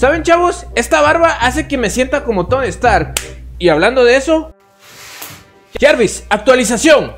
¿Saben, chavos? Esta barba hace que me sienta como Tony Stark. Y hablando de eso... Jarvis, actualización.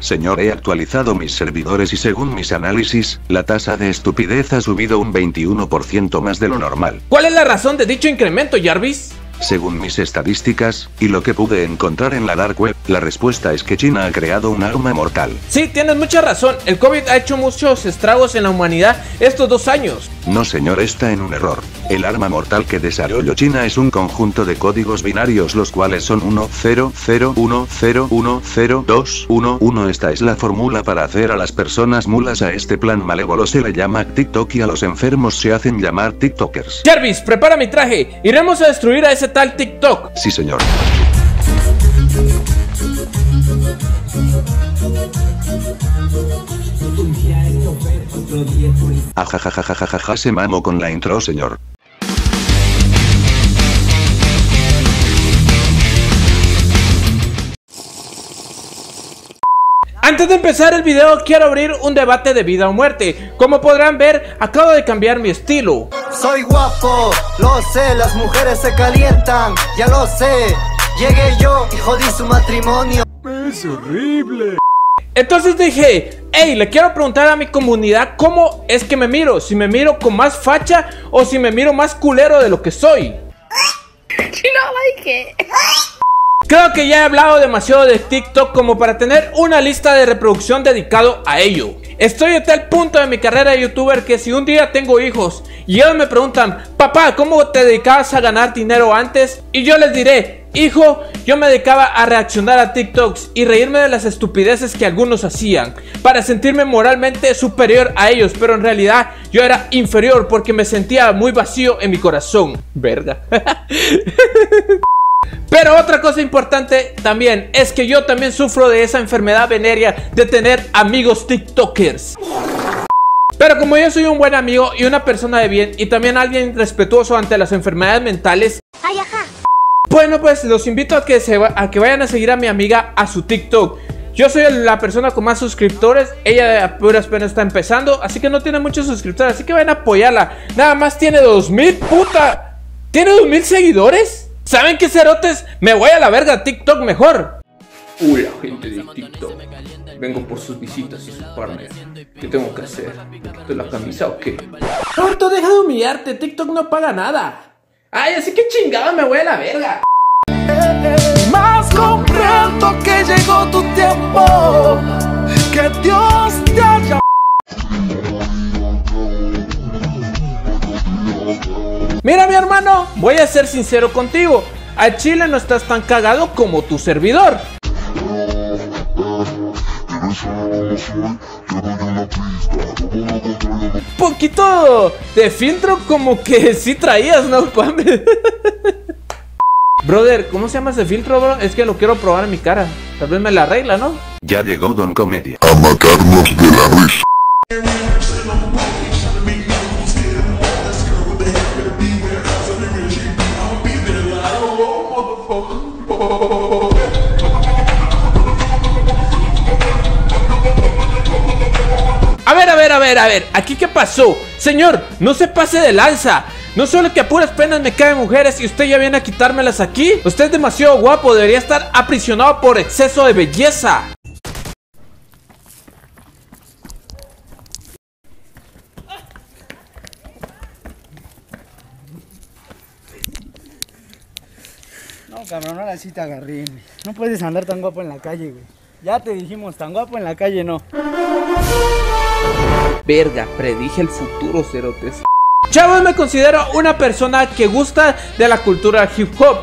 Señor, he actualizado mis servidores y según mis análisis, la tasa de estupidez ha subido un 21% más de lo normal. ¿Cuál es la razón de dicho incremento, Jarvis? Según mis estadísticas, y lo que pude encontrar en la Dark Web, la respuesta es que China ha creado un arma mortal. Sí, tienes mucha razón, el COVID ha hecho muchos estragos en la humanidad estos 2 años. No, señor, está en un error. El arma mortal que desarrolló China es un conjunto de códigos binarios, los cuales son 1001010211. Esta es la fórmula para hacer a las personas mulas. A este plan malévolo se le llama TikTok y a los enfermos se hacen llamar TikTokers. Jarvis, prepara mi traje, iremos a destruir a ese tal TikTok. Sí, señor. Ajajajajajaja, se mamó con la intro, señor. Antes de empezar el video quiero abrir un debate de vida o muerte. Como podrán ver, acabo de cambiar mi estilo. Soy guapo, lo sé, las mujeres se calientan, ya lo sé. Llegué yo y jodí su matrimonio. Es horrible. Entonces dije, hey, le quiero preguntar a mi comunidad cómo es que me miro. Si me miro con más facha o si me miro más culero de lo que soy. You don't like it. Creo que ya he hablado demasiado de TikTok como para tener una lista de reproducción dedicado a ello. Estoy a tal punto de mi carrera de youtuber que si un día tengo hijos y ellos me preguntan, papá, ¿cómo te dedicabas a ganar dinero antes? Y yo les diré, hijo, yo me dedicaba a reaccionar a TikToks y reírme de las estupideces que algunos hacían para sentirme moralmente superior a ellos, pero en realidad yo era inferior porque me sentía muy vacío en mi corazón. Verga. Pero otra cosa importante también es que yo también sufro de esa enfermedad venérea de tener amigos TikTokers. Pero como yo soy un buen amigo y una persona de bien y también alguien respetuoso ante las enfermedades mentales, bueno, pues los invito a que vayan a seguir a mi amiga a su TikTok. Yo soy la persona con más suscriptores. Ella apenas está empezando, así que no tiene muchos suscriptores, así que vayan a apoyarla. Nada más tiene 2000, puta. ¿Tiene 2000 seguidores? ¿Saben qué, cerotes? Me voy a la verga, TikTok mejor. Uy, la gente de TikTok. Vengo por sus visitas y sus partners. ¿Qué tengo que hacer? ¿Te la camisa o qué? Corto, deja de humillarte, TikTok no paga nada. Ay, así que chingada, me voy a la verga. Más comprendo que llegó tu tiempo. Que Dios te haya... Mira, mi hermano, voy a ser sincero contigo. A Chile no estás tan cagado como tu servidor. Poquito de filtro como que sí traías, ¿no? Brother, ¿cómo se llama ese filtro, bro? Es que lo quiero probar en mi cara. Tal vez me la arregla, ¿no? Ya llegó Don Comedia a matarnos de la risa. A ver, ¿aquí qué pasó? Señor, no se pase de lanza. No solo que a puras penas me caen mujeres y usted ya viene a quitármelas aquí. Usted es demasiado guapo, debería estar aprisionado por exceso de belleza. No, cabrón, ahora sí te agarré. No puedes andar tan guapo en la calle, güey. Ya te dijimos, tan guapo en la calle no. Verga, predije el futuro, cerotes. Chavos, me considero una persona que gusta de la cultura hip hop.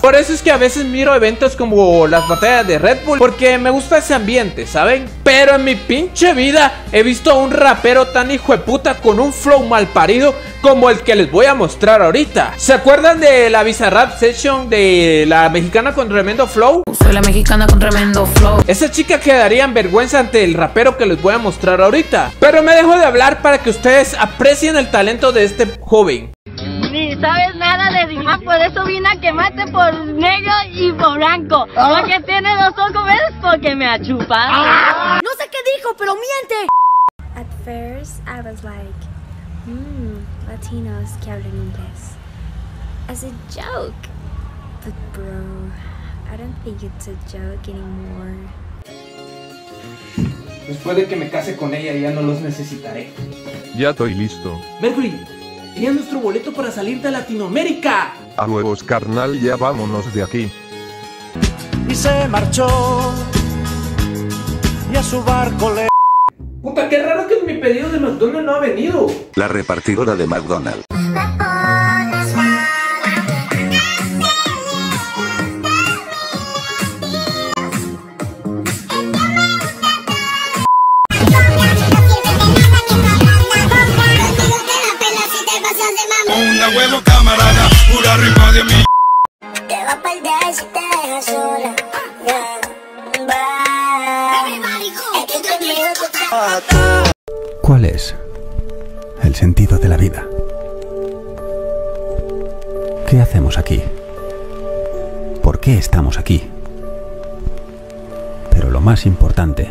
Por eso es que a veces miro eventos como las batallas de Red Bull, porque me gusta ese ambiente, ¿saben? Pero en mi pinche vida he visto a un rapero tan hijo de puta con un flow mal parido como el que les voy a mostrar ahorita. ¿Se acuerdan de la bizarrap session de la mexicana con tremendo flow? Soy la mexicana con tremendo flow. Esa chica quedaría en vergüenza ante el rapero que les voy a mostrar ahorita. Pero me dejo de hablar para que ustedes aprecien el talento de este joven. Ni sabes nada de hip hop, por eso vine a quemarte por negro y por blanco. Porque tiene 2 ojos, ¿ves? Porque me achupa. No sé qué dijo, pero miente. At first I was like, Latinos que hablan inglés. As a joke. But bro, I don't think it's a joke anymore. Después de que me case con ella, ya no los necesitaré. Ya estoy listo. Mercury, tenía nuestro boleto para salir de Latinoamérica. A huevos, carnal, ya vámonos de aquí. Y se marchó. Y a su barco le... Puta, qué raro que mi pedido de McDonald's no ha venido. La repartidora de McDonald's. ¿Cuál es el sentido de la vida? ¿Qué hacemos aquí? ¿Por qué estamos aquí? Pero lo más importante,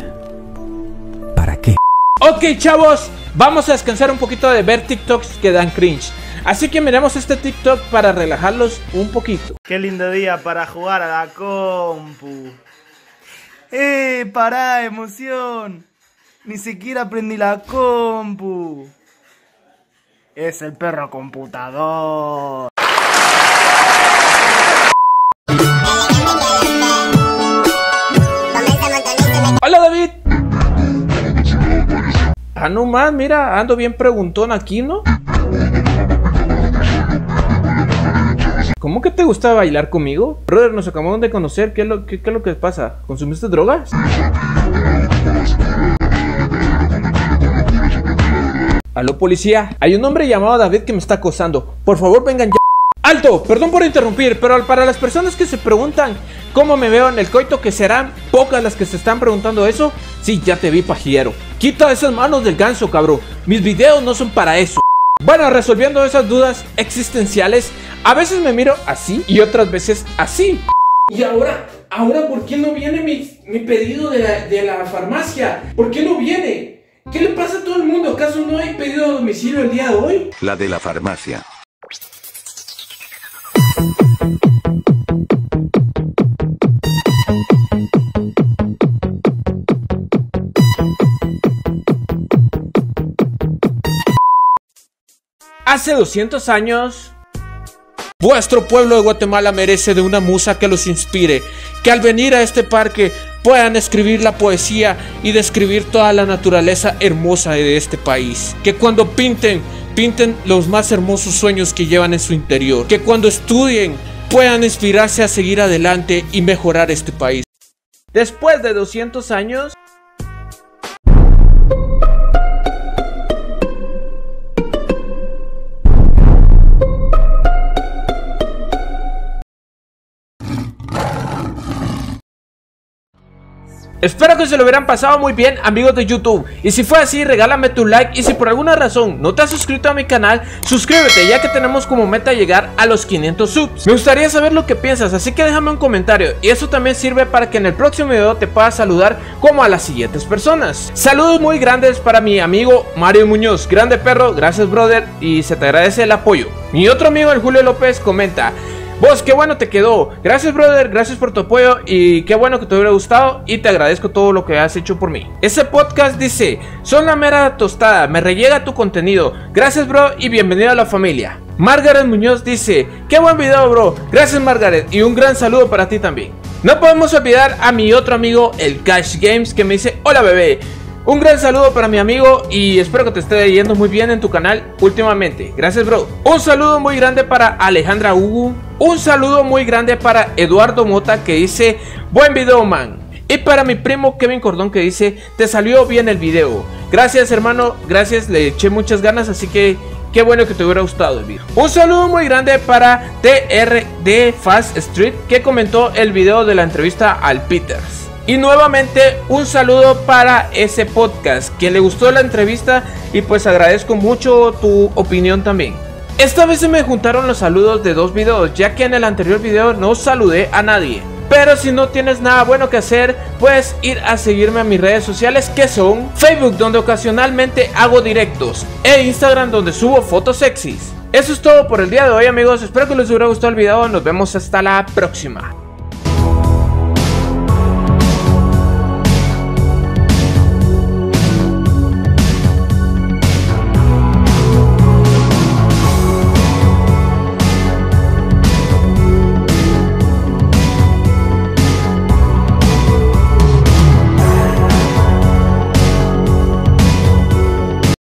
¿para qué? Ok, chavos, vamos a descansar un poquito de ver TikToks que dan cringe. Así que miremos este TikTok para relajarlos un poquito. Qué lindo día para jugar a la compu. Pará, emoción. Ni siquiera aprendí la compu. Es el perro computador. Hola, David. Ah, no más, mira, ando bien preguntón aquí, ¿no? ¿Cómo que te gusta bailar conmigo? Brother, nos acabamos de conocer, ¿qué es lo que pasa? ¿Consumiste drogas? Aló, policía, hay un hombre llamado David que me está acosando. Por favor, vengan ya. ¡Alto! Perdón por interrumpir, pero para las personas que se preguntan cómo me veo en el coito, que serán pocas las que se están preguntando eso. Sí, ya te vi, pajillero. Quita esas manos del ganso, cabrón. Mis videos no son para eso. Bueno, resolviendo esas dudas existenciales, a veces me miro así y otras veces así. Y ahora, ¿por qué no viene mi pedido de la farmacia? ¿Por qué no viene? ¿Qué le pasa a todo el mundo? ¿Acaso no hay pedido a domicilio el día de hoy? La de la farmacia. Hace 200 años... Vuestro pueblo de Guatemala merece de una musa que los inspire, que al venir a este parque puedan escribir la poesía y describir toda la naturaleza hermosa de este país. Que cuando pinten los más hermosos sueños que llevan en su interior. Que cuando estudien puedan inspirarse a seguir adelante y mejorar este país. Después de 200 años... Espero que se lo hubieran pasado muy bien, amigos de YouTube. Y si fue así, regálame tu like. Y si por alguna razón no te has suscrito a mi canal, suscríbete, ya que tenemos como meta llegar a los 500 subs. Me gustaría saber lo que piensas, así que déjame un comentario. Y eso también sirve para que en el próximo video te pueda saludar como a las siguientes personas. Saludos muy grandes para mi amigo Mario Muñoz. Grande perro, gracias brother, y se te agradece el apoyo. Mi otro amigo, el Julio López, comenta: vos, qué bueno te quedó. Gracias, brother, gracias por tu apoyo y qué bueno que te hubiera gustado y te agradezco todo lo que has hecho por mí. Ese podcast dice: son la mera tostada, me rellega tu contenido. Gracias, bro, y bienvenido a la familia. Margaret Muñoz dice: qué buen video, bro. Gracias, Margaret, y un gran saludo para ti también. No podemos olvidar a mi otro amigo, el Cash Games, que me dice: hola, bebé. Un gran saludo para mi amigo y espero que te esté yendo muy bien en tu canal últimamente. Gracias, bro. Un saludo muy grande para Alejandra Hugo. Un saludo muy grande para Eduardo Mota, que dice: buen video, man. Y para mi primo Kevin Cordón, que dice: te salió bien el video. Gracias, hermano. Gracias, le eché muchas ganas, así que qué bueno que te hubiera gustado el video. Un saludo muy grande para TRD Fast Street, que comentó el video de la entrevista al Peters. Y nuevamente un saludo para ese podcast, que le gustó la entrevista y pues agradezco mucho tu opinión también. Esta vez se me juntaron los saludos de dos videos, ya que en el anterior video no saludé a nadie. Pero si no tienes nada bueno que hacer, puedes ir a seguirme a mis redes sociales, que son Facebook, donde ocasionalmente hago directos, e Instagram, donde subo fotos sexys. Eso es todo por el día de hoy, amigos. Espero que les hubiera gustado el video. Nos vemos hasta la próxima.